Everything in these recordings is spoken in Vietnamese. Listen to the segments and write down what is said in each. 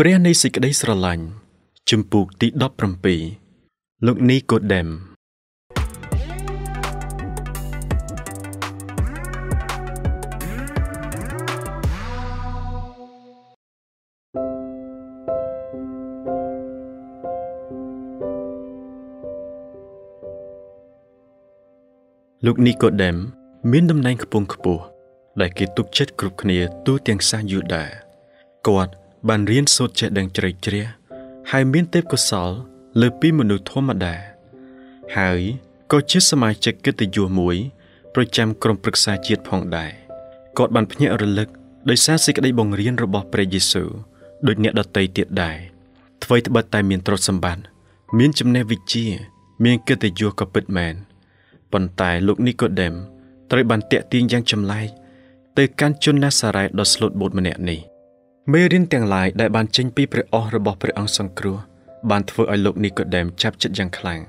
ព្រះនៃសេចក្តីស្រឡាញ់ជំពូកទី17លោកនីកូដេមលោកនីកូដេមមានតំណែងខ្ពង់ខ្ពស់ដែលគេទុកចិត្តគ្រប់គ្នាទូទាំងសាសយូដាគាត់បានរៀនសូត្រចេះដឹងជ្រៅជ្រះហើយមានទេពកោសល្យលើពីមនុស្សធម្មតាហើយក៏ជាសមាជិកកិត្តិយសមួយប្រចាំក្រុមប្រឹក្សាជាតិផងដែរគាត់បានភ្ញាក់រលឹកដោយសារសេចក្តីបង្រៀនរបស់ព្រះយេស៊ូវដូចអ្នកដទៃទៀតដែរថ្វីត្បិតតែមានទ្រព្យសម្បត្តិមានចំណេះវិជ្ជាមានកិត្តិយសក៏ពិតមែនប៉ុន្តែលោកនីកូដេមត្រូវបានទាក់ទាញយ៉ាងចម្លែកទៅកាន់ជនណាសារ៉េតដ៏ស្លូតបូតម្នាក់នេះមេរៀនទាំងឡាយដែលបានចេញពីព្រះអស្ត្ររបស់ព្រះអង្គសង្គ្រោះបានធ្វើឲ្យលោកនីកូដេមចាប់ចិត្តយ៉ាងខ្លាំង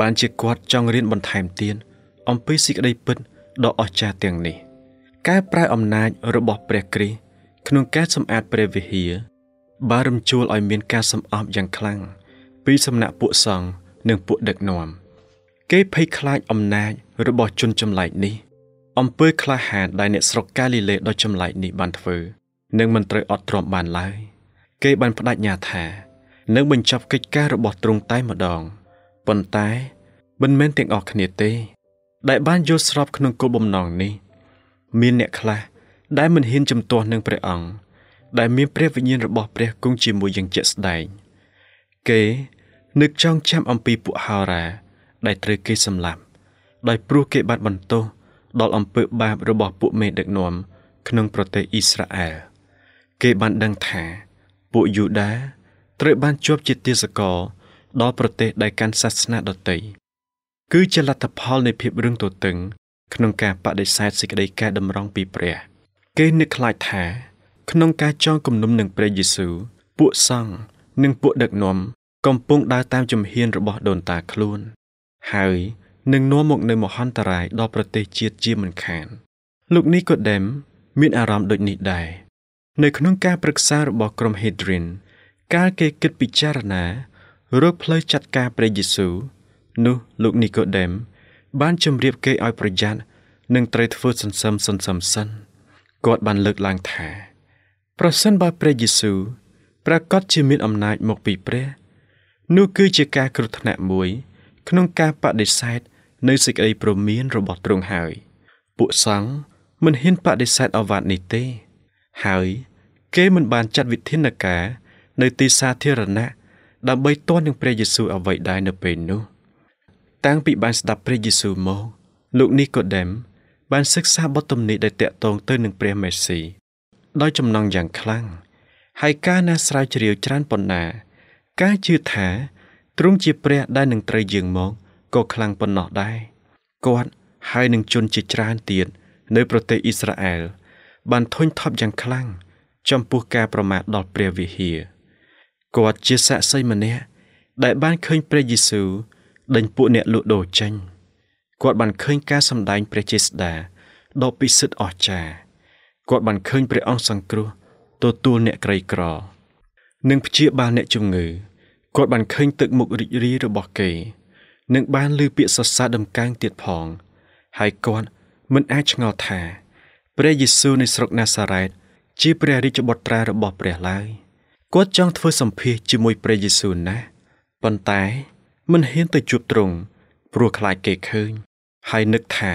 បានជាគាត់ចង់រៀនបន្ថែមទៀតអំពីសេចក្តីពិតដ៏អស្ចារ្យទាំងនេះការប្រើអំណាចរបស់ព្រះគ្រីស្ទក្នុងការសម្អាតព្រះវិហារបានរំជួលឲ្យមានការសម្អប់យ៉ាងខ្លាំងពីសំណាក់ពួកសង្ឃនិងពួកដឹកនាំគេភ័យខ្លាចអំណាចរបស់ជនចម្លែកនេះអំពើក្លាហានដែលអ្នកស្រុកកាលីលេដ៏ចម្លែកនេះបានធ្វើនឹងមិនត្រូវអត់ទ្រាំបានឡើយគេបានប្តេជ្ញាថានឹងបញ្ចប់កិច្ចការរបស់ទ្រង់តែម្ដងប៉ុន្តែមិនមែនទាំងអស់គ្នាទេដែលបានយល់ស្របក្នុងគោលបំណងនេះមានអ្នកខ្លះដែលមិនហ៊ានជំទាស់នឹងព្រះអង្គដែលមានព្រះវិញ្ញាណរបស់ព្រះគង់ជាមួយយ៉ាងជាក់ស្ដែងគេនឹកចងចាំអំពីពួកហោរាដែលត្រូវគេសម្លាប់ដោយព្រោះគេបានបន្ទោសដល់អំពើបាបរបស់ពួកមេដឹកនាំក្នុងប្រទេសអ៊ីស្រាអែលគេបានដឹងថាពួកយូដាត្រូវបានជាប់ជាទាសករដល់ប្រទេសដែលកាន់សាសនាដទៃគឺជាលទ្ធផលនៃភាពរឹងទទឹងក្នុងការបដិសេធសេចក្តីកែតម្រង់ពីព្រះគេនឹកខ្លាចថាក្នុងការចងគំនុំនឹងព្រះយេស៊ូវពួកសង្ឃនិងពួកដឹកនាំកំពុងដើរតាមជំហានរបស់ដូនតាខ្លួនហើយនឹងនាំមកនូវមហន្តរាយដល់ប្រទេសជាតិជាមិនខានលោកនីកូដេមមានអារម្មណ៍ដូចនេះដែរនៅក្នុងការប្រឹក្សារបស់ក្រុមហេដ្រិនកាលគេគិតពិចារណារកផ្លូវចាត់ការព្រះយេស៊ូវនោះលោកនីកូដេមបានជម្រាបគេឲ្យប្រយ័ត្ននិងត្រូវធ្វើសន្សឹមសិនគាត់បានលើកឡើងថាប្រសិនបើព្រះយេស៊ូវប្រកាសជាមានអំណាចមកពីព្រះនោះគឺជាការគ្រោះថ្នាក់មួយក្នុងការបដិសេធនៅសេចក្តីព្រមានរបស់ទ្រង់ហើយពួកសង្ឃមិនហ៊ានបដិសេធអាវ៉ាត់នេះទេហើយគេមិនបានចាត់វិធានការនៅទីសាធារណៈដើម្បីទាស់នឹងព្រះយេស៊ូវអ្វីដែរនៅពេលនោះតាំងពីបានស្ដាប់ព្រះយេស៊ូវមកលោកនីកូដេមបានសិក្សាបទទំនាយដែលតាក់ទងទៅនឹងព្រះមេស្ស៊ីដោយចំណងយ៉ាងខ្លាំងហើយការណាស្រាវជ្រាវច្រើនប៉ុណ្ណាការជឿថាទ្រង់ជាព្រះដែលនឹងត្រូវយាងមកក៏ខ្លាំងប៉ុណ្ណោះដែរគាត់ហើយនឹងជន់ជាច្រើនទៀតនៅប្រទេសអ៊ីស្រាអែលបានធុញថប់យ៉ាងខ្លាំងចំពោះការប្រមាថដល់ព្រះវិហារគាត់ជាសាក្សីម្នាក់ដែលបានឃើញព្រះយេស៊ូវដេញពួកអ្នកលក់ដូរចេញគាត់បានឃើញការសម្ដែងព្រះចេស្តាដ៏ពិសិដ្ឋអស្ចារ្យគាត់បានឃើញព្រះអង្គសង្គ្រោះទទួលអ្នកក្រីក្រនិងព្យាបាលអ្នកជំងឺគាត់បានឃើញទឹកមុខរីករាយរបស់គេនិងបានឮពាក្យសរសើរដំកើងទៀតផងហើយគាត់មិនអាចឆ្ងល់ថាព្រះយេស៊ូវនៅស្រុកណាសារ៉េតជាព្រះរាជបុត្រារបស់ព្រះឡើយគាត់ចង់ធ្វើសម្ភាសន៍ជាមួយព្រះយេស៊ូវណាស់ប៉ុន្តែមិនហ៊ានទៅជួបទ្រង់ព្រោះខ្លាចគេឃើញហើយនឹកថា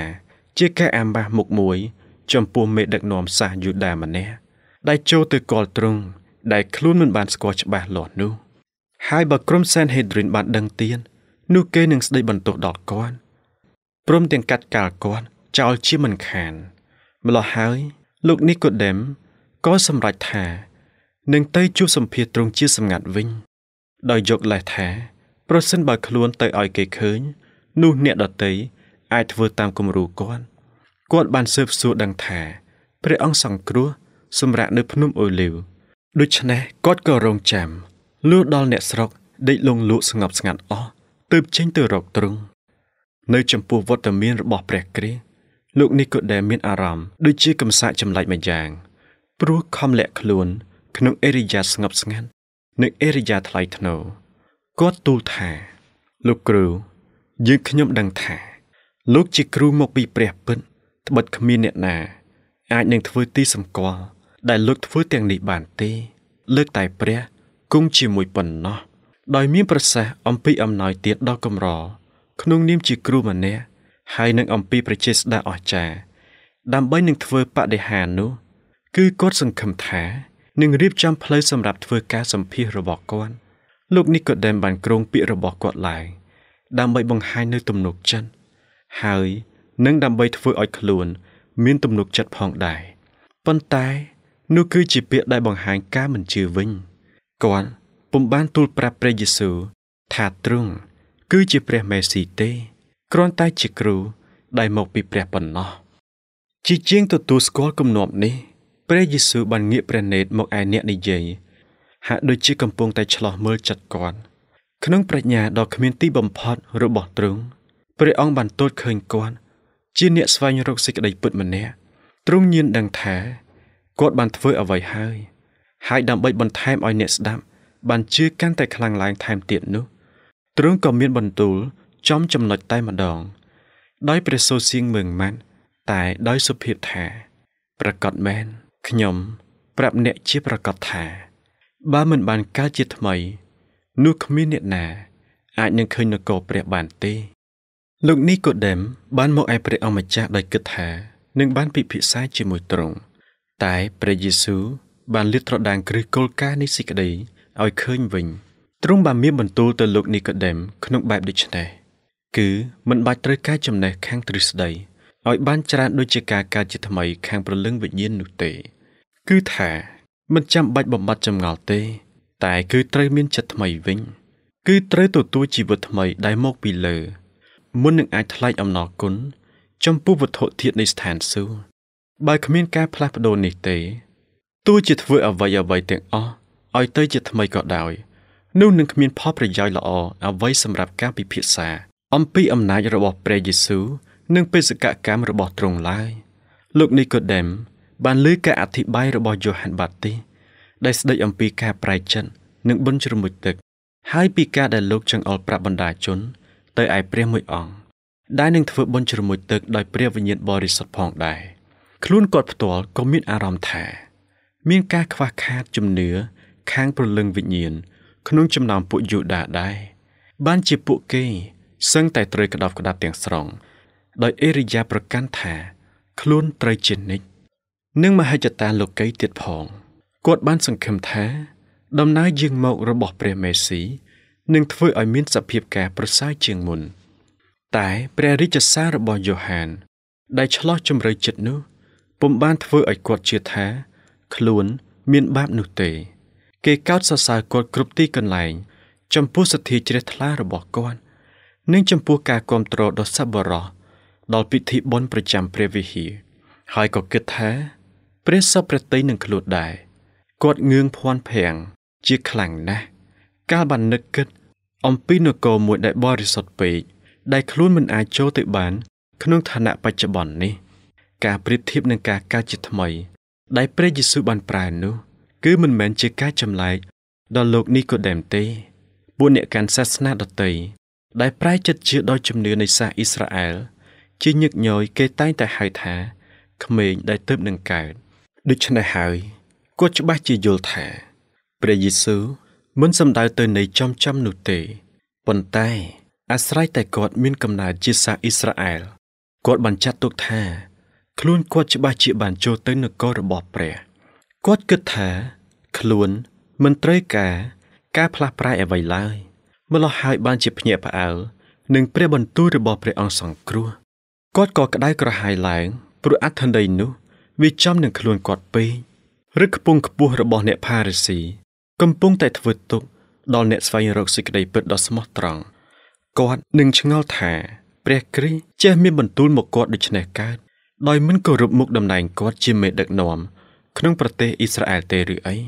ជាការអាម៉ាស់មុខមួយចំពោះមេដឹកនាំសាសយូដាម្នាក់ដែលចូលទៅកល់ទ្រង់ដែលខ្លួនមិនបានស្គាល់ច្បាស់លាស់នោះហើយបើក្រុមសែនហេដ្រិនបានដឹងទៀតនោះគេនឹងស្ដីបន្ទោសដល់គាត់ព្រមទាំងកាត់កាល់គាត់ចោលជាមិនខានម្ល៉េះហើយលោកនីកូដេមក៏សម្រេចថានឹងទៅជួបសម្ភារទ្រង់ជាសម្ងាត់វិញដោយយកលេសថាប្រសិនបើខ្លួនទៅឲ្យគេឃើញនោះអ្នកដទៃអាចធ្វើតាមគំរូគាត់បានស៊ើបសួរដឹងថាព្រះអង្គសង្គ្រោះសម្រាប់នៅភ្នំអូលីវដូច្នេះគាត់ក៏រងចាំលួដល់អ្នកស្រុកដេកលងលក់ស្ងប់ស្ងាត់អស់ទើបចេញទៅរកទ្រង់នៅចំពោះវត្តមានរបស់ព្រះគ្រីស្ទលោកនីកូដេមមានអារម្មណ៍ដូចជាកំសាកចម្លែកម្យ៉ាងព្រោះខំលាក់ខ្លួនក្នុងអេរីយ៉ាស្ងប់ស្ងាត់ Nên Eriya thay thở, có tu thả, lúc kêu, dương khnyom đằng thả, lúc chỉ kêu một bị bẹp bẩn, bật khmi nẹn nà, ai nâng thưa ti sầm qua, đại lúc thưa tiền nị bản ti, lúc tài bẹp, cũng chỉ mùi bẩn nó, đòi miếng bơ sả ông pi ông nói tiệt đo cầm rò, khung niêm chỉ kêu mà nè, hai nâng ông pi preches đã ở trà, đam bấy nâng thưa bạ để hà nô, cứ cốt sừng khầm thả. Nhưng riêng trăm play sầm rạp thưa cá sầm phi rồi bỏ con. Lúc ní cột đèn bàn krong bị rồi bỏ quật lại. Đam bay bằng hai nơi tùm nục chân. Hai, nâng đam bay thưa ỏi khluồn, miên tùm nục chặt phong đại. Pân tai, nô cứ chỉ biết đại bằng hai cá mình trừ vinh. Còn, bùm ban tu pra pre Giêsu, thả trung, cứ chỉ pre Messi tê. Còn tai chỉ kêu, đại mộc bị pre bẩn nó. Chỉ riêng từ tu score cùng nộp ní. Pre Giêsu ban nghĩa pre nết một ai nẹt này dễ, hạ đôi chiếc cầm tay chở mơ chặt con, khung pre nhà đòi community bầm phật rồi bỏ trúng, pre ông bàn tốt khơi con, chia nẹt xoay nhau rục xích đầy bứt mình nè, trung nhiên đằng thả, cốt bàn phơi ở vầy hai đạm bay bần tham oi nẹt đạm, bàn chưa can tài khlang láng tham tiện nữa, trung cầm miên bần tù, chấm chấm lật tay mà đòn, đói pre sâu xiên mường man, tại đói sụp hiệp thả, pre cọt men. Nhom, bạp nẹ chiếc ra cọt thả. Ba mình bàn cá chiếc mày, nuôi khmi nẹ nà, ai nhưng khơi nó cổ bẹp bàn tê. Lúc ní cột đếm, ban một ai bẹp ông mà cha đầy cất thả, nhưng ban bị sai chỉ mùi trồng. Tại bẹp Giêsu, ban liệt rõ đàng cười cột cá ní xịt đấy, oi khơi vinh. Trung bàn miếng bẩn tu từ lúc ní cột đếm, không bẹp được chân này. Cứ mình bạch tới cá chầm này khang trừ đấy, oi ban cha đôi chiếc cá cá chiếc mày khang bờ lưng bệnh nhiên nụt tệ. Cứ thả, mình chăm bạch bọc mặt chầm ngọt tê, tại cứ trời miên chật mày vinh. Cứ trời tổ tu chỉ vật mày đáy mốc bì lờ. Muốn những ai thay ông nó cún, trong bố vật hộ thiện này sản sư. Bài khả miên ca phát đồ này tê. Tu chỉ vừa ở vầy tiếng o, oi tây chỉ mày gọt đòi. Nếu những khả miên phó bởi dòi là o, ở vầy xâm rạp cá bị phía xa. Ông bí âm náy rồi bỏ pre Giêsu, nâng bê dự cả cám rồi bỏ trùng lai. Lúc này cột đếm, bạn lưới cả ạt thị bay rồi bỏ vô hàn bát ti, đây sẽ đầy ông Pika prai chân, những bấn chừng mực tực. Hai Pika đại lục chẳng ổn prạ bần đà chốn, tới ai pre mùi ỏng. Đại những thợ bấn chừng mực tực đòi pre với nhiệt bò resort phong đại. Khluôn cột tổ có miếng arom thả, miếng ca khoa khát chùm nứa, khang bờ lưng vị nhiên, khung chùm nằm bụi dụ đà đại. Ban chỉ bụi cây, sưng tài trời cất đọc cất đạp tiếng sòng, đòi Eriya bờ can thả, khluôn trời chiến nịch. Nhưng mà hai chặt ta lục cây tiệt phong, cột ban sừng khèm thá, đầm nái dương mậu rồi bỏ pre Messi, nhưng thưa ở miền sập hiệp cả prosai trường môn. Tại pre Richard xa rồi bỏ Johan, đại cho lo châm rơi chật nữa, bùm ban thưa ở cột chia thá, khluôn miền bám nụ tề, cây cao xa xa cột cướp ti cần lành, châm phu sát thì chia thá rồi bỏ con, nhưng châm phu cả con trò đó sắp bỏ rò, đòi bị thị bốn pre chạm pre vi hỉ, hai cột kết thá. Pre sắp pre tây nâng khluột đại, cột ngương phoan phèng, chia khẳng na, ca bàn nực kết, ông Pinoco muội đại bò resort bị, đại khluôn mình ai châu tự bán, khung thà nạ bạch chợ bòn ní, cả pre thiệp nâng cả ca chít mày, đại pre Giêsu bàn prai nu, cứ mình mến chia ca chầm lại, đò lục ní cột đèm tê, buôn nẹt can sát na đọt tây, đại prai chật chia đôi chầm nửa nơi xa Israel, chia nhức nhói kê tay tại hai thả, khmền đại tớp nâng cả. Đức chân đại hỏi, có chú bác chỉ dồn thả. Pre Giêsu muốn xâm đại tới này trong trăm nụ tệ. Bọn tay, Asrai tại cột miên cầm nà chia xa Israel. Cột bàn chát tốt thả. Khluôn có chú bác chỉ bàn cho tới nụ cô rồi bỏ pre. Cột cứ thả. Khluôn, mình trời cả phá prai ở vầy lai. Mà lo hai bàn chỉ nhẹ bà áo, nâng pre bàn tu rồi bỏ pre ông sẵn cua. Cột có cả đáy cỏ hai lãng, bụi át thân đầy nụ. Vì chăm nâng khluôn cọt bê, rực bông bùa rồi bỏ nẹ Parisi, cầm bông tại vượt tục, đòi nẹ xoay rộng xích đầy bớt đó smart tròn. Cọt nâng chân ngao thả, pre kri, che miên bẩn tuôn một cọt được nẹ cát, đòi mến cầu rụp mục đầm nành cọt chim mệt đặc nòm, khung bờ tê Israel tê rưỡi ấy.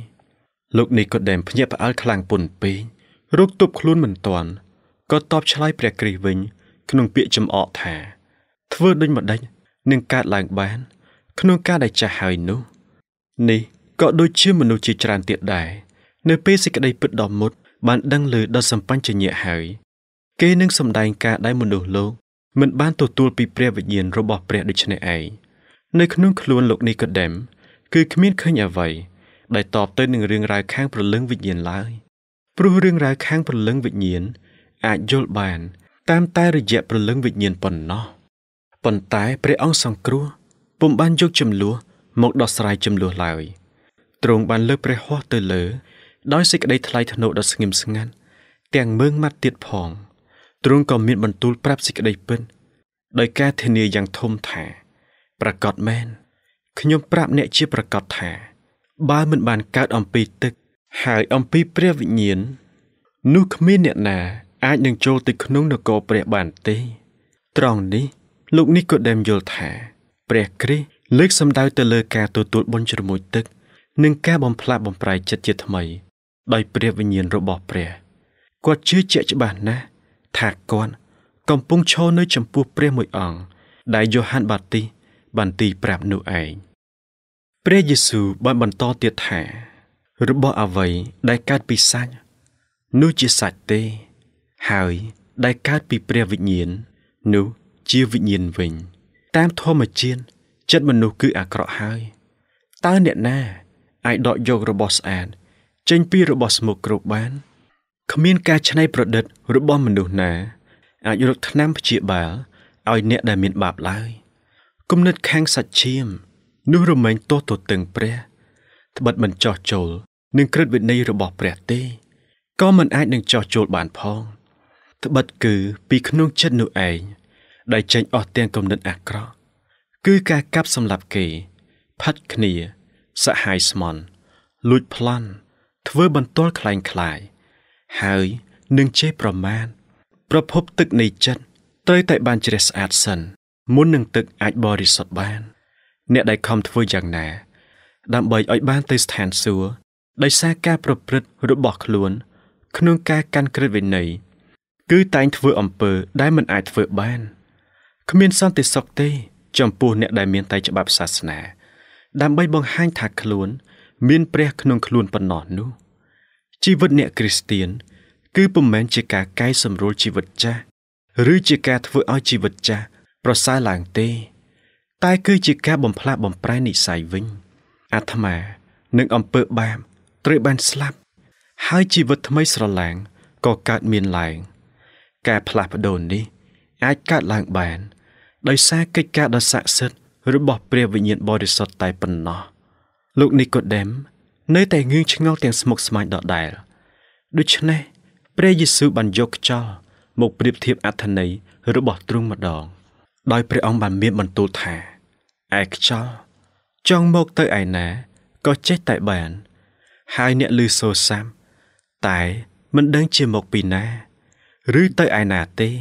Lúc này cọt đèm nhẹ vào khlang bùn bê, rút tục khluôn mình toàn, có top chlai pre kri vinh, khung bịa châm ọ thả, thưa đinh một đánh, nâng cát làng bán. Khung ca đại trả hài nô, ní có đôi chiếc mình nuôi chỉ tràn tiệt đại, Nếu bê sẽ cái đầy bứt đỏ một, bạn đang lừa đo xâm phanh cho nhẹ hỏi. Kê nâng xâm đành cả đáy một đồ lô, mình ban tổ tuôn bị bè vật nhiên rồi bỏ bè được cho này ấy. Nơi khả nông khuôn lục ní cơ đếm, cứ khả miễn khá nhà vậy, đại tọp tới những rương rài kháng bởi lưng vật nhiên lại. Bởi rương rài kháng bởi lưng vật nhiên, ạc dôl bàn, tam tay rồi dẹp bởi lưng vật nhiên bằng nó. Bằng tay, bởi ông xong cua, bụng ban dốc châm lúa, một đọt sài châm lúa lại. Trong bàn lớp bởi hoa tới lỡ, đói sẽ cái đầy thay thật nộ đọt sân nghiêm sân ngăn, tàng mương mắt tiệt phòng. Trong còn miễn bằng tùl práp sẽ cái đầy bên, đời ca thế này dàng thông thả. Bà gọt mên, khi nhóm prap nẹ chia bà gọt thả, ba mình bàn cát ông bì tức, hải ông bì bè vị nhiên. Nú khmí nẹ nà, ai nâng chô tì khốn nông nô cô bè bàn tì. Trong ní, lúc ní cô đem dôl thả, bè kri, lếch xâm đáu tờ lơ ca tù tuột bôn chùa mùi tức, nâng ca bòm pla bòm prai chất chia thầm ấy, đòi bè vị nhiên rô bò bè. Qua chứa chạy cho bàn nà, thả con, còn bông chô nơi chầm bù bè mùi ọng, đại dô hàn bà tì. Bạn tì prạp nụ ảnh. Pre Giê-xu bạn bàn to tiệt thả. Rút bỏ à vậy, đại cát bị sạch. Nú chia sạch tê. Hài, đại cát bị pre vị nhiên. Nú, chia vị nhiên vinh. Tam thô mà chiên, chất mà nụ cứ à cọ hai. Ta nẹ na, ai đọi dọc rồi bọt ảnh. Chênh pi rồi bọt một cổ bán. Khâm miên ca chân này bọt đật, rút bỏ mà nụ nà. Ai dọc thân nam chịa bà, ai nẹ đà miền bạp lai. Công nít kháng sạch chiêm, nụ rùm anh tốt tổ từng bè. Thật bật mình trò trộl, nâng kết vị này rồi bỏ bè tê. Có mình ai nâng trò trộl bản phong. Thật bật cứ, bị khăn nông chất nụ ảnh, đại tranh ọt tên công nít ạc rõ. Cứ ca cáp xâm lạp kỳ, phát khní, xã hai xmòn, lụt plan, thật với bần tốt khánh khải. Hãy, nâng chế bò man, bọc hộp tức này chất, tới tại bàn chế sạch sân. Muốn nâng tức ách bò rì sọt bàn. Nẹ đại khom thơ dàng nà. Đạm bởi ỏi bàn tới sàn xua. Đại xa ca bọc rứt rút bọc luôn. Khăn nông ca căn kết về này. Cứ tánh thơ ẩm bờ đáy mình ách thơ bàn. Khăn miên son tới sọc tê. Chòm bù nẹ đại miên tay cho bạp sạc nà. Đạm bởi bong hành thạc luôn. Miên bè khăn nông luôn bần nọ nụ. Chi vật nẹ Christian. Cứ bùm mến chì ca cái xâm rôl chi vật cha. Rư chì ca thơ ỏi chi vật cha. Rồi xa làng tê. Tai cứ chỉ ca bầm pha bầm prai nị xài vinh. À thầm à, nâng ẩm bơ bàm, trời bàn slap. Hai chỉ vật thầm ấy xa làng, có cát miền làng. Ca pha bà đồn đi, ai cát làng bàn. Đời xa cây ca đã xạ sứt, rồi bỏ bè vị nhiên bò đi sọt tay bần nó. Lúc ní cột đếm, nơi tài ngưng chứ ngọt tiền smoke smile đọt đài. Được chứ nè, bè dì sư bàn dọc cho, một điệp thiệp át thần ấy, rồi bỏ trung mặt đòn. Đói bởi ông bà miệng bằng tù thả. Ảc cho. Trong mốc tới ai ná. Có chết tại bàn. Hai nẹ lưu sô xăm. Tại mình đang chia mốc bì ná. Rứ tới ai ná tê.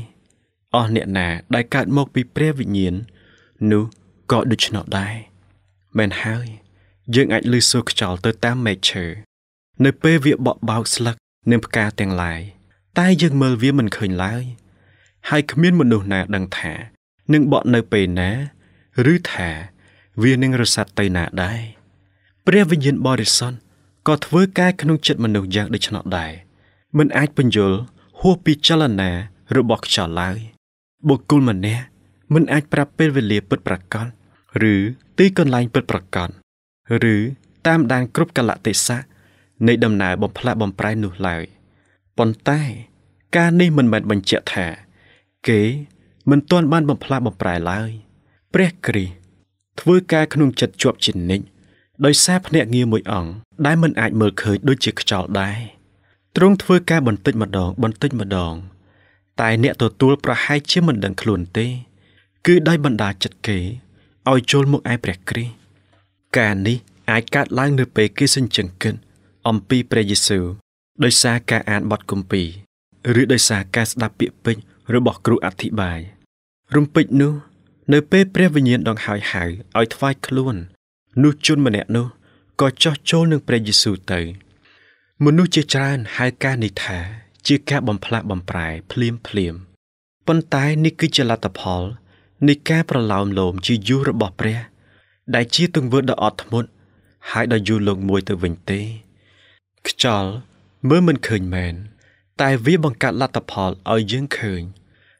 Ở nẹ ná đại cạn mốc bì bè vị nhiên. Nú có được cho nó đai. Mẹn hai. Dương ảnh lưu sô cháu tới tám mẹ chờ. Nơi bê việc bọ báo sạc. Nên ca tèng lại. Tai dương mơ vía mình khởi lái. Hai khả miên một đồ ná đang thả. Nhưng bọn nơi bề ná, rứ thả, vì nâng rơ sạch tay nạ đáy. Bè vinh dân bò rì son, có thơ cái khăn nông chất mà nông dạng để cho nó đáy. Mình ách bình dồn, hô bì chá là nà, rô bọc trả lái. Bộ cùl mà nè, mình ách bà bê về lìa bật bạc con, rứ tí con lành bật bạc con, rứ tam đàn cốp cả lạ tệ xác, nấy đầm nà bòm pha bòm prai nụ lại. Bọn tay, ca ni mình mệt bằng chạy thả, kế, mình toàn ban bầm pha bầm prai lai. Bè kri, thưa ca khung chật chuột chỉnh nịnh. Đôi xa nẹ nghe mùi ỏng, đáy mình ạch mờ khởi đôi chiếc trào đáy. Trong thưa ca bần tích mà đòn. Tại nẹ tổ tùl pra hai chiếc mình đằng khuôn tê. Cứ đôi bần đá chật kế, oi chôl mục ai bè kri. Cả ní, ai cát lang nửa bề kia sinh chẳng kinh, ông pi bè Giê-xu. Đôi xa ca án bọt cùng bì, rưỡi đôi xa ca đạp bịa bình, rồi bỏ cựu ạc thị bài. Rung bịch nụ, nơi bê bè vinh nhiên đoàn hỏi hỏi, ỏi thvai khuôn. Nụ chôn mà nẹ nụ, có cho chôn nâng bè Giê-xu tới. Một nụ chê tràn hai ca nị thả, chê ca bầm pha bầm prai, phlim. Bọn tay ní cứ chê la tập hồn, ní ca bà lòm lòm chê dư rồi bỏ bè. Đại chê từng vượt đỏ ọt thầm mụn, hãy đòi dư lộn mùi từ vinh tê. Khchal, mơ mình khởi mẹn, tại vì bằng cách là tập hợp ở dương khởi,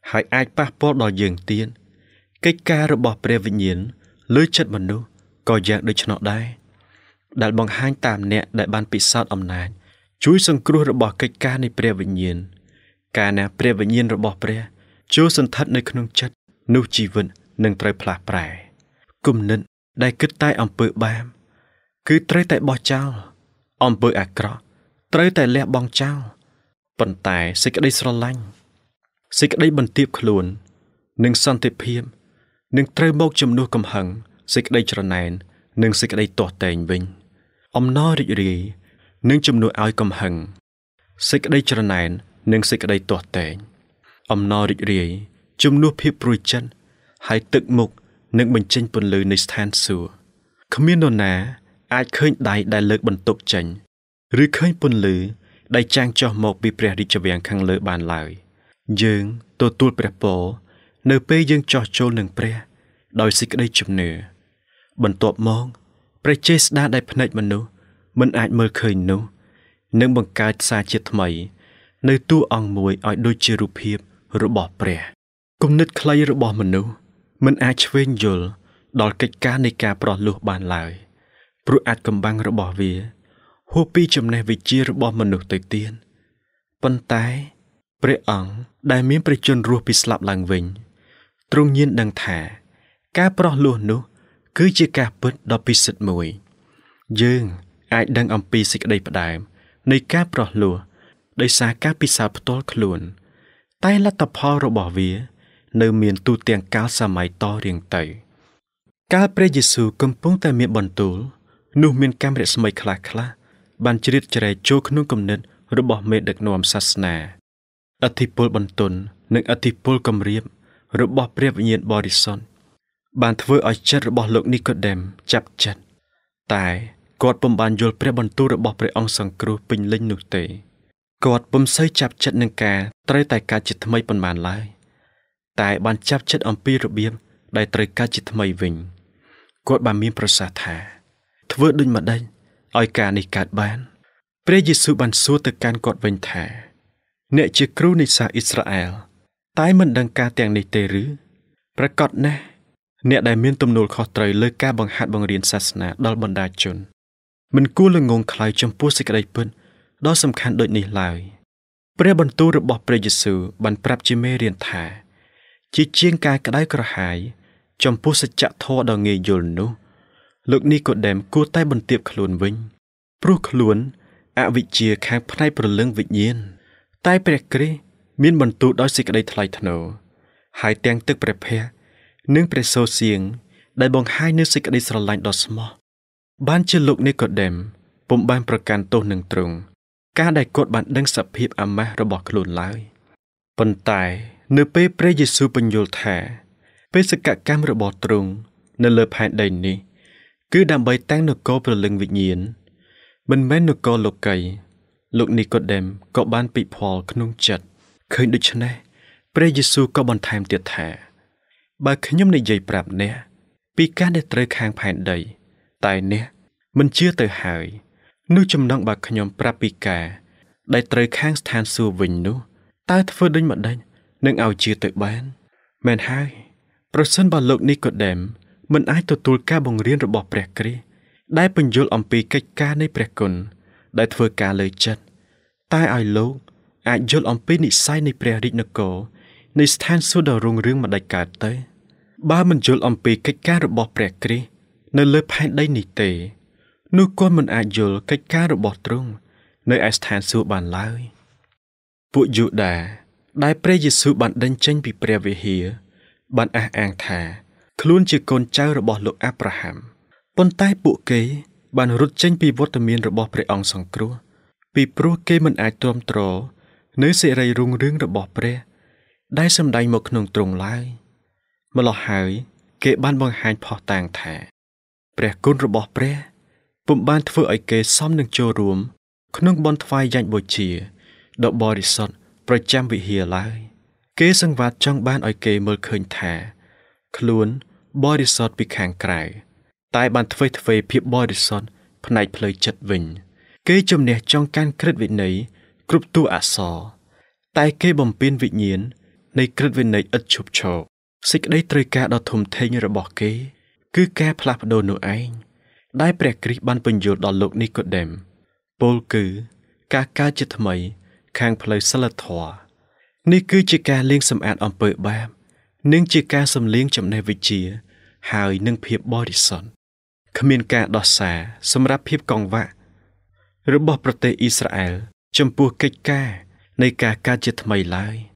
hãy ai bác bó đòi dương tiên. Cái ca rồi bỏ bè vĩnh nhiên, lưới chất mình đâu, có dạng được cho nó đây. Đại bằng hai tạm nẹ đại ban bị sát âm này, chúi sân cru rồi bỏ cái ca này bè vĩnh nhiên. Ca nè bè vĩnh nhiên rồi bỏ bè, chúi sân thất nơi không chất, nụ chỉ vịnh, nâng trời phá bài. Cùng nên, đại kết tay ông bự bàm, cứ trời tại bỏ trao. Ông bự ạc rõ, trời tại lẹ bóng trao. Bần tài sẽ cái đây sơ lanh. Sẽ cái đây bần tiếp luôn, nâng son tiếp hiếm. Nâng trời bốc chùm nô cầm hẳn, sẽ cái đây trở nền, nâng sẽ cái đây tỏa tền bình. Ông nói được gì, nâng chùm nô ai cầm hẳn. Sẽ cái đây trở nền, nâng sẽ cái đây tỏa tền. Ông nói được gì, chùm nô hiếp rùi chân, hãy tự mục, nâng mình chênh bần lưu nếch than sửa. Không biết nôn ná, ai khơi đại lực bần tục chênh. Rư khơi bần lưu, đại trang cho một bị bè đi cho vẹn khăn lưu bàn lại. Nhưng, tôi tuột bè bố, nơi bê dương cho chô nâng bè, đòi xích đây chụp nửa. Bần tộp mong, bè chê xa đại phân ạch mà nô, mình ai mơ khơi nô. Nâng bằng cách xa chết mấy, nơi tu ong mùi ỏi đôi chê rụp hiếp, rụp bỏ bè. Cũng nít khlai rụp bỏ mà nô. Mình ai chvên dùl, đòi cách ca này ca bỏ lụt bàn lại. Bụi ạch cầm băng rồi bỏ vía. Hô pi chùm này vì chia rồi bỏ mình được tới tiên. Bần tái, bệ ẩn, đại miếng bệ chân rùa bị sạp làng vĩnh. Trung nhiên đang thả, ca bỏ lụt nụ, cứ chia ca bớt đo bị xịt mùi. Dương, ai đang ẩm pi xịt đầy bà đàm, này ca bỏ lụt, đầy xa ca bị sạp tốt luôn. Tay là tập hò rồi bỏ vía. Nơi miền tu tiền cao xa máy to riêng tẩy. Các bệ Giê-xu cầm bóng tại miền bọn tù, nụ miền cam rẽ xa máy khá khá, bàn chế rít trẻ chô khăn nông cầm nít rồi bỏ mẹ được nồm xa xa. Ở thị bồn bọn tùn, nâng ở thị bồn cầm riêng, rồi bỏ bệ vĩnh nhiên bỏ đi xôn. Bàn thơ ở chất rồi bỏ lộn ní cột đềm, chạp chất. Tại, cột bông bàn dồn bệ bọn tù rồi bỏ bệ ông sẵn cửu bình linh nụt tẩy. Cột bông xây chạp chất nâng ca, trái tài ca chít thâm tại bàn chắp chất ẩm pi rụp biếm, đại trời ca chít mây vĩnh. Cột bàn miên prasat thả. Thưa đinh mà đây, oi cả này cạt bán. Pre Giê-xu bàn xua từ can cột vinh thả. Nệ chìa cru này xa Israel. Tái mình đang ca tèng này tê rứ. Pre cọt nè. Nệ đại miên tùm nôl khó trời lơ ca bằng hạt bằng riêng sát nà đo bằng đà chôn. Mình cua là ngôn khai trong bố xích đầy bơn. Đó xâm khán đội này lại. Pre bàn tu rụp bọc Pre Giê-xu bàn prap chì mê riêng thả. Chỉ chiên ca cái đáy cửa hải, trong phố sẽ chạ thô đào nghề dồn nô. Lực ní cột đếm cua tay bần tiệp khả luận vinh. Bố khả luận, ạ vị chìa kháng phát nay bởi lưng vị nhiên. Tay bè kri, miên bần tụ đói xích ở đây thật lại thật nổ. Hải tèng tức bè phê, nướng bè sâu xiềng, đại bóng hai nước xích ở đây sẵn lạnh đó mò. Bán chìa lực ní cột đếm, bụng ban bờ càn tô nâng trùng. Ca đại cột bạn đang sập hiếp ám mẹ rồi bỏ khả luận lái. Bần tài nơi bê Pre Giê-xu bình dùl thả, bê sẽ cả cam rồi bỏ trùng, nơi lời hẹn đầy này, cứ đảm bày tăng nửa cô bởi lưng vị nhiên. Mình mến nửa cô lục cây, lục ní cột đêm, có ban bị phò nung chật, khởi được cho nè, Pre Giê-xu có bọn thèm tiệt thả. Bà khởi nhóm này dày bạp nè, bị cá để trời khang hẹn đầy, tại nè, mình chưa tự hại, nếu chùm nông bà khởi nhóm bạp bị cả, đại trời khang than xua vinh nô, ta thơ đinh mật đinh. Nâng ảo chìa tự bán. Mẹn hai, bởi sân bà lộn ní cột đếm, mình ai tụt tùl ca bóng riêng rồi bỏ bè kri. Đại bình dùl ổng bì cách ca nây bè cùn, đại thua ca lời chất. Tai ai lộn, ai dùl ổng bì nị sai nây bè rít nơ cổ, nây sàn xua đào rung rương mà đại cả tới. Ba mình dùl ổng bì cách ca rồi bỏ bè kri, nơi lời phán đây nị tì. Nụ con mình ai dùl cách ca rồi bỏ trung, nơi ai sàn xua bàn lai. Vụ dụ đà, đại Pre Giê-xu bạn đánh tranh bị Pre về hìa, bạn à an thả, khluôn chỉ con cháu rồi bỏ lộ Abraham. Bọn tay bộ kế, bạn rút tranh bị vô tâm miên rồi bỏ Pre ông sẵn cru. Bị Pro kê mình ai tôm trổ, nếu sẽ rầy rung rương rồi bỏ Pre, đại xâm đánh một nồng trùng lai. Mà lọ hỏi, kê ban bằng hành phò tàng thả. Pre côn rồi bỏ Pre, bụng ban thơ ấy kê xóm nâng chô ruộng, nâng bọn thai dành bồi chìa, đọc bò đi sọt. Bởi chăm vị hìa lại. Kế dân vạt trong ban oi kê mơ khơi thả. Khluôn, bói đi xót bị kháng cải. Tại bàn thvê thvê phía bói đi xót, phần này lời chật vinh. Kê chùm nè trong can kết vị nấy, cụp tu ả sò. Tại kê bầm pin vị nhiên, nây kết vị nấy ất chụp chọc. Xích đây trời ca đo thùm thê như rồi bỏ kê. Cứ ca plap đồ nụ anh. Đai bè kri ban bình dụ đo lục Nicodem. Bôl cứ, ca chết mấy, khang play xa là thỏa. Ní cứ chì ca liên xâm ạt ổng bởi bàm. Nên chì ca xâm liên chậm nè vị trí, hài nâng phiếp bó đi sẵn. Khâm yên ca đo xa, xâm ráp phiếp con vạ. Rửa bó prote Israel, châm bùa kịch ca, nây ca chì thmây lai.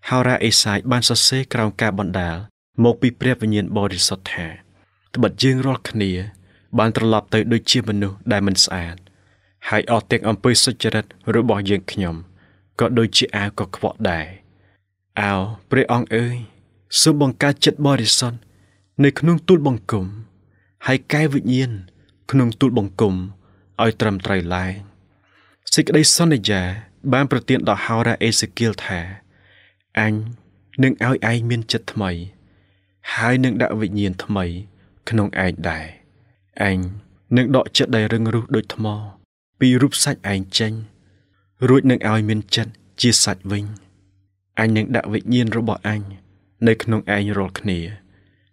Hào ra ế sái ban xa xê kraun ca bọn đá, một bí prép và nhiên bó đi sọt thẻ. Từ bật dương rôl khả nìa, ban trở lọp tới đôi chia mân nụ đai mân xa. Hãy ọ tiếng ổng bởi sơ chết rửa bó dương khnhóm. Có đôi chị áo có khóa đại. Áo, bởi ông ơi, số bóng ca chất bó đi sân, nơi khả nông tốt bóng cùm. Hay cái vị nhiên, khả nông tốt bóng cùm, ôi trầm trời lại. Xích đây sân này già, ban bởi tiện đọc hào ra Ezekiel thả. Anh, nâng áo ai miên chất thầm ấy. Hai nâng đạo vị nhiên thầm ấy, khả nông ai đại. Anh, nâng đọc chất đầy rừng rút đôi thầm mò, bị rút sạch anh chanh. Rủi nâng ai miên chân, chia sạch vinh. Anh nâng đạo vị nhiên rồi bỏ anh, nơi nâng ai như rôl khní.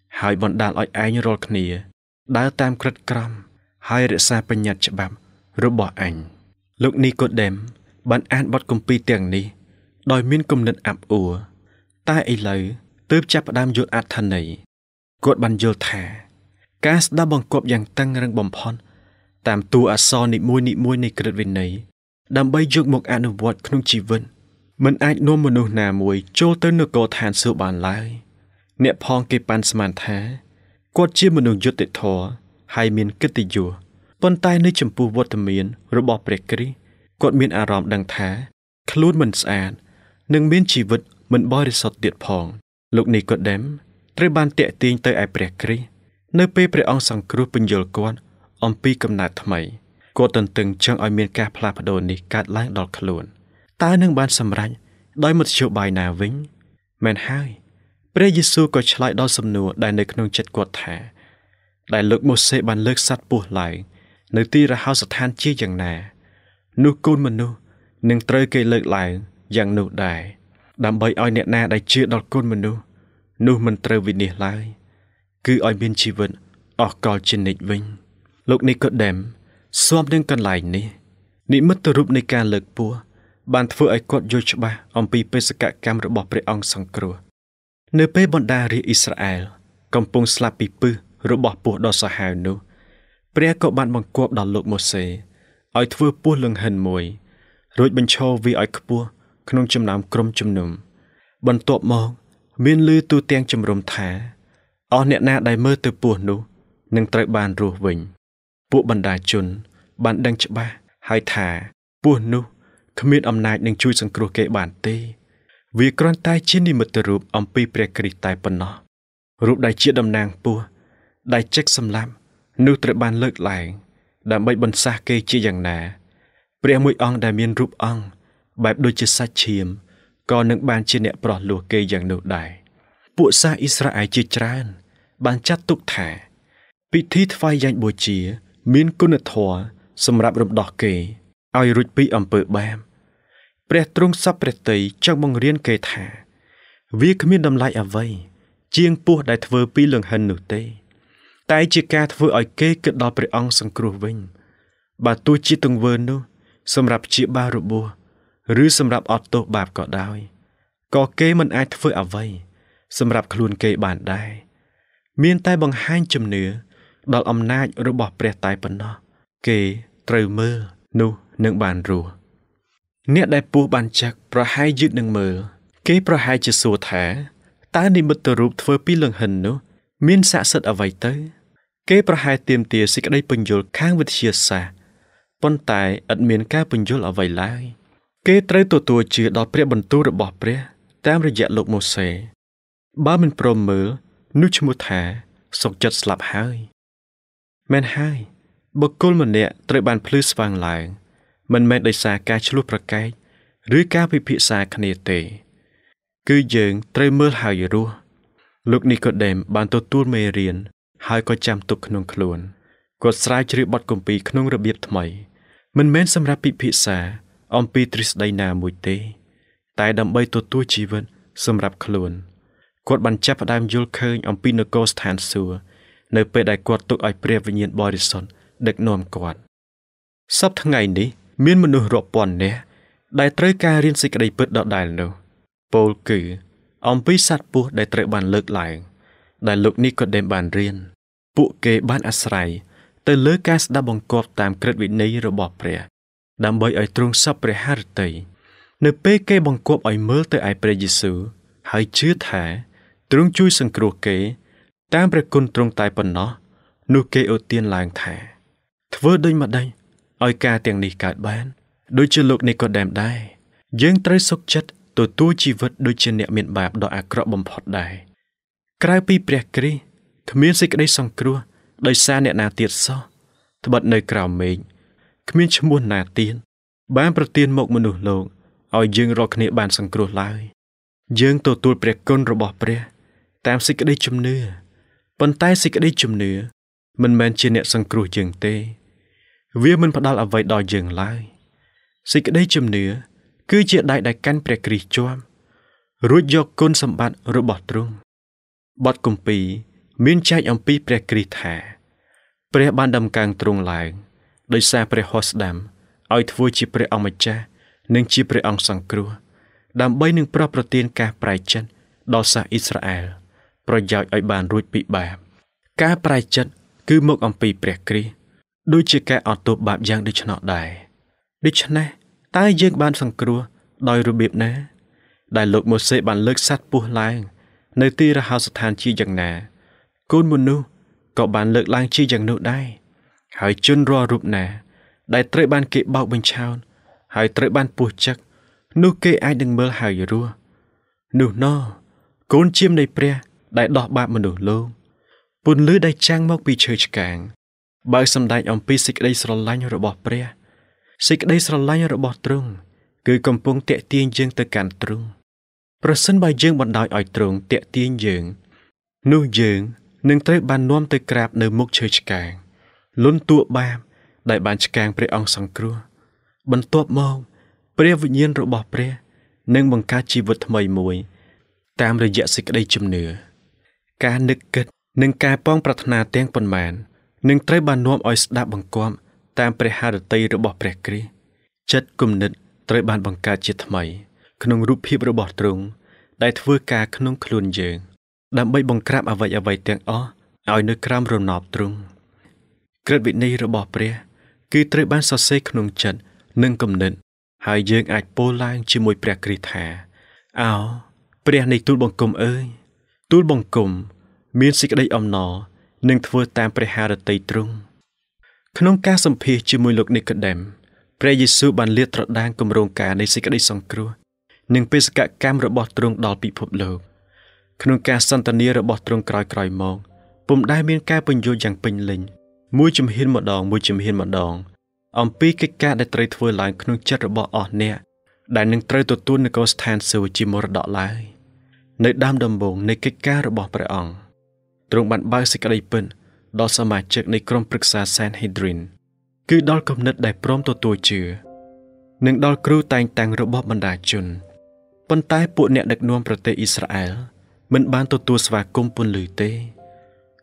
Hai bọn đàn oi ai như rôl khní, đá tam kết kram, hai rửa xa bình nhật chạm bạm, rồi bỏ anh. Lúc ní cốt đếm, bạn an bắt công pi tiền ní, đòi miên công nâng ạp ủa. Ta ấy lấy, tớp chạp đam dụt át thân này. Cốt bàn dô thả, cát đã bằng cộp dàng tăng răng bòm phón. Tạm tu ả so ní môi ní kết vinh này. Đàm bây dựng một ảnh vật không chỉ vân. Mình ảnh nôn một nụ nà mùi cho tới nụ cổ thàn sự bàn lại. Nẹ phong kê bàn xe màn thá. Quát chia một nụ dụt tệ thó, hai miền kết tì dùa. Vân tay nơi chầm bù vô thầm miền, rồi bỏ bệ kri. Quát miền ả rõm đăng thá, khá lút mình xa. Nâng miền chỉ vật, mình bỏ đi sọt tiệt phong. Lúc này quát đếm, trời bàn tệ tiên tới ai bệ kri. Nơi bê bệ ông sẵn cửu bình dùl con, ông bì cầm nạt thầm ấy. Cô tần từng chẳng oi miên ca phá phá đồ này cát lãng đọc khá luôn. Ta nâng ban xâm rãnh, đói một triệu bài nào vĩnh. Mẹn hai, Bế Giê-xu có trả lại đo xâm nụ đại nơi nông chất quật thả. Đại lực một xe bàn lực sát buộc lại, nơi ti ra hào sạch than chia dàng nà. Nụ côn mà nụ, nâng trời cây lực lại, dàng nụ đại. Đàm bày oi nẹ nà đại chia đọc côn mà nụ, nụ mình trời vị nỉ lại. Cứ oi miên chi vận, ọ cò trên nịch vĩnh. Lúc này cất đếm, xóm nên cần lại ní. Ní mất tờ rụp ní ca lực búa. Bạn thưa ai quật dô cho ba, ông bì bê xa cả cam rồi bỏ bệ ông sẵn cửa. Nếu bê bọn đà ri Israel, công bông xa bì bư rồi bỏ búa đo xa hào nụ. Bê cậu bạn bằng cuộc đỏ lục một xế. Ai thưa búa lưng hình mùi. Rồi bình cho vì ai cơ búa, không châm nám crom châm nụm. Bọn tộp mong, miên lưu tu tiên châm rôm thá. Ở nẹ nạ đài mơ từ búa nụ, nâng trái bàn rùa vĩnh. Bộ bàn đà chôn, bạn đang chạm ba, hai thả, buồn nụ, khám miễn âm nạch nâng chui sang cửa kệ bản tê. Vì con tay chiến đi mật tử rụp ông bì bè kri tài bần nó. Rụp đại chia đầm nàng bùa, đại trách xâm lắm, nụ trời bàn lợt lại, đảm bậy bần xa kê chia dàng nà. Bè mùi ong đà miên rụp ong, bạp đôi chia xa chiếm, có nâng bàn chia nẹ bỏ lùa kê dàng nụ đại. Bộ xa Israel chia tràn, bàn chát tục thả, bị thít phai dành bùa chia. Miên côn thỏa, xâm rạp rụp đọc kê, ai rụt bị ẩm bởi bàm. Bè trung sắp bè tây trong mong riêng kê thả. Vì khám miên đâm lại ở vây, chiêng bùa đại thơ bí lường hân nụ tê. Tại chỉ ca thơ ở kê kết đo bè ong sang cửu vinh. Bà tôi chỉ từng vơ nô, xâm rạp chỉ ba rụp bùa, rư xâm rạp ọt tô bạp cỏ đai. Có kê mần ai thơ ở vây, xâm rạp khluôn kê bản đai. Miên tay bằng hai chùm nửa, đọc âm nạch rồi bỏ bè tay bẩn nó. Kê, trời mơ, nụ, nâng bàn rùa. Nghĩa đại bố bàn chắc, bà hai dự nâng mơ. Kê bà hai chứa sổ thả. Ta đi mất tờ rụp thơ bí lưng hình nụ. Miên xạ sật ở vậy tới. Kê bà hai tìm tìa xích ở đây bình dồn kháng vật chia xa. Bọn tài, ẩn miên ca bình dồn ở vậy lại. Kê trời tổ tùa chứa đọc bè bẩn tù rồi bỏ bè. Tam rồi dạ lục mô xế. Ba mình pro mơ, nụ chú mô thả, sọc chật slap hai. Mẹn hai, bậc côn mình nẹ trời bàn plus vàng lại. Mình mẹn đầy xa ca chú lúc ra cách, rưới ca bị phía xa khả nề tệ. Cứ dường trời mơ hào dở rùa. Lúc này có đềm bàn tổ tuôn mê riêng, hai có chăm tục nông khluôn. Có srai chữ bọt công bí nông rập biếp thầm ấy. Mình mến xâm ra bị phị xa, ông bị trích đầy nà mùi tế. Tại đầm bây tổ tui chí vân, xâm rạp khluôn. Quật bàn chạp đàm dùl khơi ông bị nô gô sàn xua, nơi bệ đại quật tục ỏi bè vinh nhiên bò rì xôn, đực nồm quạt. Sắp tháng ngày ní, miên mùn nụ rộp bọn nè, đại trời ca riêng xích đầy bớt đọt đài lâu. Bôl cử, ông bị sát bố đại trời bàn lợt lại, đại lục ní quật đêm bàn riêng. Bộ kế ban asrai, tới lỡ ca đã bóng cọp tạm kết vị nấy rồi bỏ bè, đàm bơi ở trung sắp bè hát tầy. Nơi bê kê bóng cọp ở mơ tới ai bè Giê-xu, hãy chứa thả, trung chui sân cổ kế, tam bè côn trung tài bần nó, nụ kê ưu tiên làng thả. Thơ đôi mặt đây, ôi ca tiền này cả bán, đôi chân lục này còn đẹp đai. Dân trái sốc chất, tổ tu chi vật đôi chân nẹ miệng bạp đọa ạc rõ bóng phọt đài. Crai bì bè kê, thầm miên xích đây xong cửa, đời xa nẹ nà tiệt so. Thật bật nơi cào mình, khmiên chấm buồn nà tiên. Bán bà tiên mộng mùa nụ lộn, ôi dương rô khné bàn xong cửa lai. Dương tổ tui bè con rồi bỏ bè, tam xích đây chùm nưa. Bần tay xích đây chùm nưa, mình men chia nẹ xong cửa dương tê. Vì mình bắt đầu là vậy đòi dương lai. Xích đây chùm nưa, cứ chia đại đại căn bè kì chôm. Rút do con xâm bát rồi bỏ trung. Bọt cùng pì, miên chạy ông pi bè kì thả. Bè ban đâm càng trung lại, đời xa bè hóa đàm, ôi thua chi bè ông mạch cha, nâng chi bè ông sang cửa. Đàm bây nâng bè tiên ca bè chân, đo xa Israel, bè dạo ôi bàn rút bị bạp. Ca bè chân, cứ mốc ông pi bè kì, đôi chì ca ọt tụp bạp giang đi cho nọ đài. Đi chân nè, tai dương ban sang cửa, đòi rùi biệp nè. Đại lục một xe bàn lước sát bùa làng, nơi ti ra hào sát hàn chi dần nà. Côn mùn nu, cậu bàn lợt lang chi dần nụ đai. Hỏi chân rò rụp nà, đại trời ban kệ bao bình chào. Hỏi trời ban bùa chắc, nụ kệ ai đừng mơ hào dù rùa. Nụ no, côn chiêm đầy pre, đại đỏ bạp mà nụ lông. Bùn lưới đại trang móc bị trời càng. Bác xâm đại ông pi xích đây sờ lanh rồi bỏ pre. Xích đây sờ lanh rồi bỏ trung, cứ cầm bông tệ tiên dương tới cản trung. Rồi sân bài dương bọn đòi ỏi trung tệ tiên dương. Nụ dương, nâng tới bàn nuông tới crab nơi mốc chơi càng. Luôn tụa bàm, đại bàn càng pre ông sang crua. Bần tuộp mông, pre vĩ nhiên rồi bỏ pre, nâng bằng ca chi vật mây mùi. Tam rồi dạ xích đây chùm nửa. Ca nực kết, nâng ca bong prát nà tiếng phần màn. Nâng trái bàn nuộm oi đạp bằng quam, tam pre hà đợt tây rồi bỏ pre kri. Chất cùng nịt, trái bàn bằng ca chi thầm mây. Khăn nông rụp hiếp rồi bỏ trung, đại thưa ca khăn nông khluôn dương. Đạm bây bằng crab à vậy tiếng ó, oi nơi cram rồi nọp trung. Kết vị này rồi bỏ pre, cứ trái bàn so xê khăn nông trận, nâng cầm nịt. Hai dương ạch bô lang chi mùi pre kri thả. Áo, pre này tui bằng cùng ơi. Tui bằng cùng, miên xích đây ông nó. Nâng thua tam pre hà rật tây trung. Khăn ca xâm phê chư mùi lục ní cất đềm. Pre Giê-xu bàn liệt trọt đang cầm rôn cả này xích đây xong crua. Nâng bê xa cam rồi bỏ trung đòi bị phụp lộp. Khăn ca xanh tà nia rồi bỏ trung còi còi mông. Bùm đai miên ca bình vô dàng bình linh. Mùi chùm hiên một đòn, mùi chùm hiên một đòn. Ông bê kê ca đại trời thua lại khăn chất rồi bỏ ọ nẹ. Đại nâng trời tổ tuôn nâng có sàn sưu chì mô rồi đọ lại. Nơi đam đầm bồn, nơi kê ca rồi bỏ bỏng. Trong bản bác sĩ cây bận, đó xa mà chất này crom prực xa Sanhedrin. Cứ đó công nứt đại prom tổ tuổi chứa. Nâng đó cửu tàng tàng rô bóp bàn đá chun. Bần tay bộ nẹ đặc nuông bật tế Israel, mình bán tổ tuổi xa công bùn lưới tế.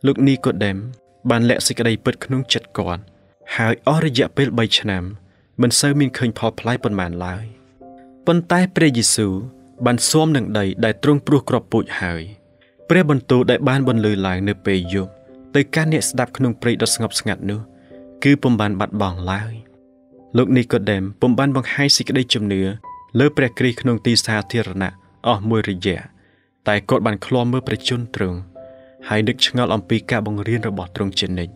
Lúc ní cột đếm, bàn lẹ sĩ cây bật khăn chất còn. Hãy ổ ra dạ bêl bây chân em, mình sơ mình khênh phó plái bần màn lại. Bần tay pre Giê-xu, bàn xóm nâng đầy đại trung bùa crop bụi hài. Bè bần tù đại ban bần lười lại nơi bề dụng, tới ca nẹ đạp khăn nông bầy đọc ngọc ngặt nữa, cứ bùm bàn bắt bỏng lại. Lúc ní cột đếm, bùm bàn bằng hai xích đây chùm nữa, lỡ bè kri khăn nông tì xa thịa rạc, ở mùi rì dẹ. Tại cột bàn khlo mơ bè chôn trường, hai đức chân ngọt lòng bì ca bóng riêng rồi bỏ trông trên nịch.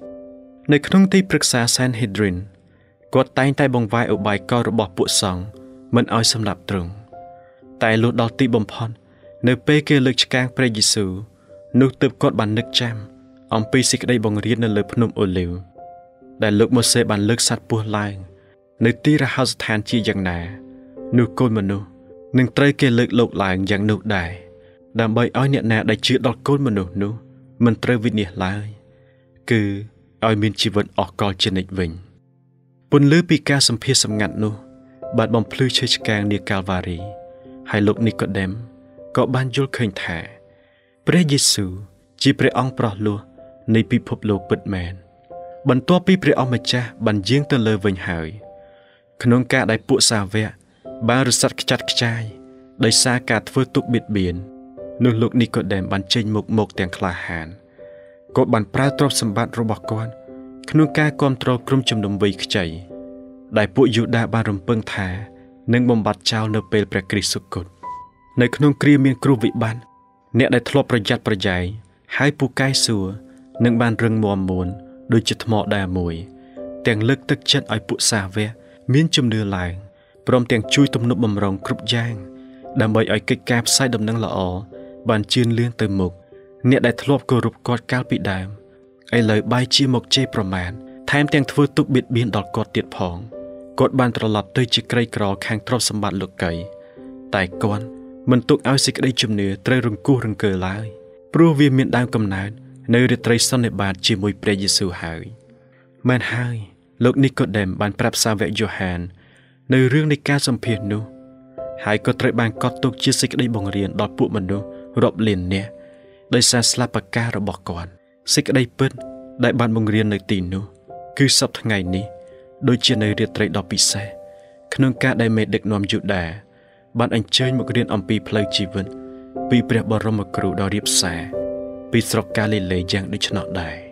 Nơi khăn nông tì bực xa Sanhedrin, cột tay tay bóng vai ở bài co rồi bỏ bộ sóng, mình oi xâm lạp trường. Tại lột đo tì bông phòn, nơi bê kê lực trang pre Giê-xu, nước tớp cốt bàn nước chăm, ông bê xích đây bóng riêng nơi lời phân nông ô liu. Đại lực một xe bàn lực sát bùa lại, nơi tí ra hào than chi dàng nà, nước côn mà nụ, nâng trời kê lực lộp lại dàng nụ đài. Đàm bày oi nhẹ nà đại chữ đọt côn mà nụ nụ, mình trời vinh nhẹ lại. Cứ, oi miên chi vận ọ co trên nịch vinh. Bun lư pika sâm pia sâm ngặt nu, bạt bom plư chơi càng nia Calvary, hai lục Nicodem, có ban yul khênh thả. Pre Giêsu, chỉ pre ong pro lua, nay pi phụp lô bật mèn. Bần tua pi pre ong mệt cha, bần giếng tơ lơ vành hời. Khnon ca đại pụ xà vẹ, ba rứt sắt chặt chai, đại xa cả thưa tụ biệt biển. Nương lục Nicodem bần chênh mộc mộc tiếng khla hàn. Có bần pra trop sâm bạt robot con. Khnon ca con trop krum chum đồng vây chảy. Đại pụ Juda ba rầm pưng thả, nâng bom bạt trao nơ pel pre Christus cột. Nơi khnon kri miên kru vị ban. Nẹ đại thọประหยัดประหยัยhaiผู้ใกล้สัวนึ่งบานเริงมัวมวนโดยจิตหมอดามวยเตียงเลิกตึกเช็ดอ้อยผู้สาวเวมิ้นจุ่มเดือหลายพร้อมเตียงช่วยตุ่มนุบบำรองครุบย่างดำใบอ้อยกิจการใส่ดำนั่งละออบานจืนเลี้ยงเติมหมกเนได้ทลบกรุบกอดก้าวปีดามไอเลยใบชี้หมกเจประมาณแถมเตียงทวตุกบิดเบียนดอกกอดเตียดผองกดบานตลอดเตยจิไกรกรอแข่งทรอบสมบัติหลุดไก่ตายก้อนmình tuột áo xích đây chấm nửa trai rừng cua rừng cờ lái, pru viên miền đam cầm nát, nơi để trai son để bàn chỉ mùi pre Giêsu hài. Man hai, lục Nicodem bàn prap sa vẽ Johann, nơi riêng đi ca sầm phiền nu, hãy có trai bàn cọt tuột chia xích đây bồng riền đọt bụi mình nu, rộp liền nè, đây sa slapaka rồi bỏ còn, xích đây pên, đại bàn bồng riền nơi tìm nu, cứ sập ngày ní, đôi chia nơi để trai đọt bị xe, khung ca đại mệt được nằm dụ đà. Bạn anh chơi một riêng âm pi play chi vân, pi pre bờ rô một cừu đào điệp xà, pi sọc ca lê lê giang đi cho nọ đài.